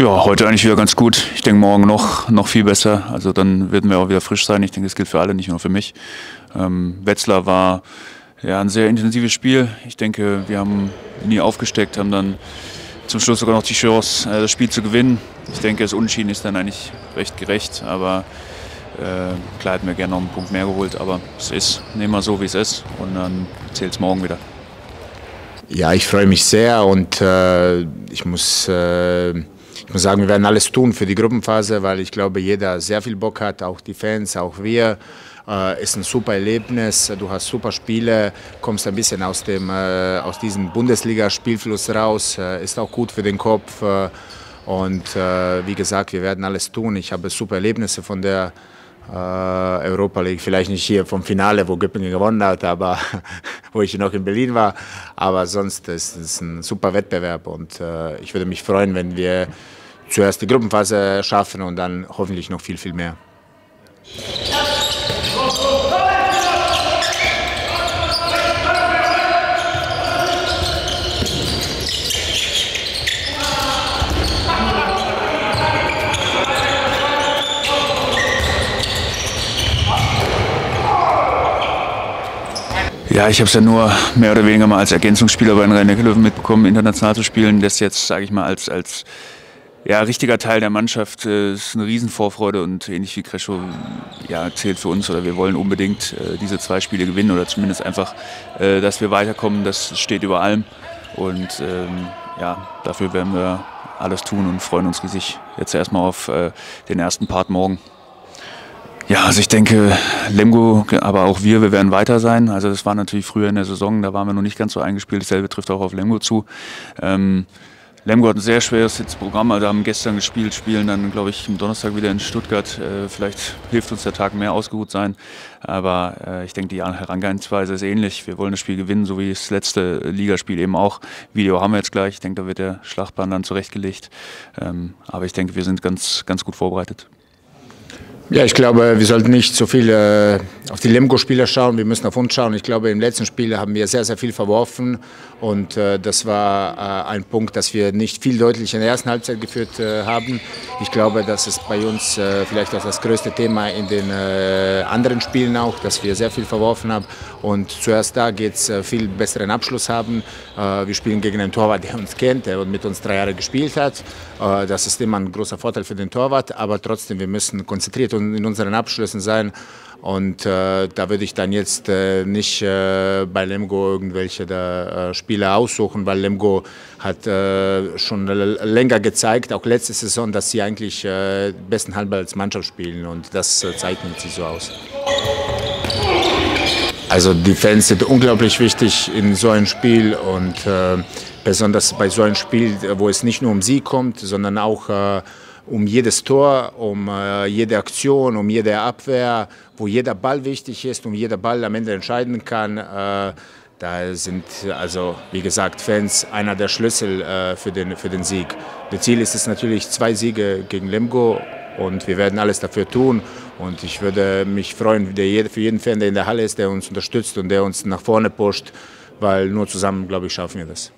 Ja, heute eigentlich wieder ganz gut. Ich denke, morgen noch viel besser. Also dann werden wir auch wieder frisch sein. Ich denke, das gilt für alle, nicht nur für mich. Wetzlar war ja ein sehr intensives Spiel. Ich denke, wir haben nie aufgesteckt, haben dann zum Schluss sogar noch die Chance, das Spiel zu gewinnen. Ich denke, das Unentschieden ist dann eigentlich recht gerecht. Aber klar, hätten wir gerne noch einen Punkt mehr geholt. Aber es ist, nehmen wir so, wie es ist. Und dann zählt es morgen wieder. Ja, ich freue mich sehr und ich muss sagen, wir werden alles tun für die Gruppenphase, weil ich glaube, jeder sehr viel Bock hat, auch die Fans, auch wir. Ist ein super Erlebnis, du hast super Spiele, kommst ein bisschen aus diesem Bundesliga-Spielfluss raus, ist auch gut für den Kopf und wie gesagt, wir werden alles tun. Ich habe super Erlebnisse von der Europa League, vielleicht nicht hier vom Finale, wo Göppingen gewonnen hat, aber wo ich noch in Berlin war. Aber sonst ist es ein super Wettbewerb und ich würde mich freuen, wenn wir zuerst die Gruppenphase schaffen und dann hoffentlich noch viel, viel mehr. Ja, ich habe es ja nur mehr oder weniger mal als Ergänzungsspieler bei den Rhein-Löwen mitbekommen, international zu spielen. Das jetzt, sage ich mal, als ja, richtiger Teil der Mannschaft ist eine Riesenvorfreude und ähnlich wie Krešo, ja, zählt für uns oder wir wollen unbedingt diese 2 Spiele gewinnen oder zumindest einfach, dass wir weiterkommen, das steht über allem. Und ja, dafür werden wir alles tun und freuen uns riesig jetzt erstmal auf den ersten Part morgen. Ja, also ich denke, Lemgo, aber auch wir werden weiter sein. Also das war natürlich früher in der Saison, da waren wir noch nicht ganz so eingespielt. Dasselbe trifft auch auf Lemgo zu. Lemgo hat ein sehr schweres Programm, also haben gestern gespielt, spielen dann, glaube ich, am Donnerstag wieder in Stuttgart. Vielleicht hilft uns der Tag mehr ausgeruht sein, aber ich denke, die Herangehensweise ist ähnlich. Wir wollen das Spiel gewinnen, so wie das letzte Ligaspiel eben auch. Video haben wir jetzt gleich, ich denke, da wird der Schlachtplan dann zurechtgelegt. Aber ich denke, wir sind ganz gut vorbereitet. Ja, ich glaube, wir sollten nicht so viel auf die Lemgo-Spieler schauen, wir müssen auf uns schauen. Ich glaube, im letzten Spiel haben wir sehr, sehr viel verworfen und das war ein Punkt, dass wir nicht viel deutlich in der ersten Halbzeit geführt haben. Ich glaube, das ist bei uns vielleicht auch das größte Thema in den anderen Spielen auch, dass wir sehr viel verworfen haben und zuerst da geht es viel besseren Abschluss haben. Wir spielen gegen einen Torwart, der uns kennt, der mit uns 3 Jahre gespielt hat. Das ist immer ein großer Vorteil für den Torwart, aber trotzdem, wir müssen konzentriert in unseren Abschlüssen sein und da würde ich dann jetzt nicht bei Lemgo irgendwelche Spieler aussuchen, weil Lemgo hat schon länger gezeigt, auch letzte Saison, dass sie eigentlich besten Handball als Mannschaft spielen und das zeigt nicht so aus. Also die Fans sind unglaublich wichtig in so einem Spiel und besonders bei so einem Spiel, wo es nicht nur um sie kommt, sondern auch um jedes Tor, um jede Aktion, um jede Abwehr, wo jeder Ball wichtig ist, um jeder Ball am Ende entscheiden kann. Da sind, also wie gesagt, Fans einer der Schlüssel für den Sieg. Das Ziel ist es natürlich 2 Siege gegen Lemgo und wir werden alles dafür tun. Und ich würde mich freuen für jeden Fan, der in der Halle ist, der uns unterstützt und der uns nach vorne pusht, weil nur zusammen, glaube ich, schaffen wir das.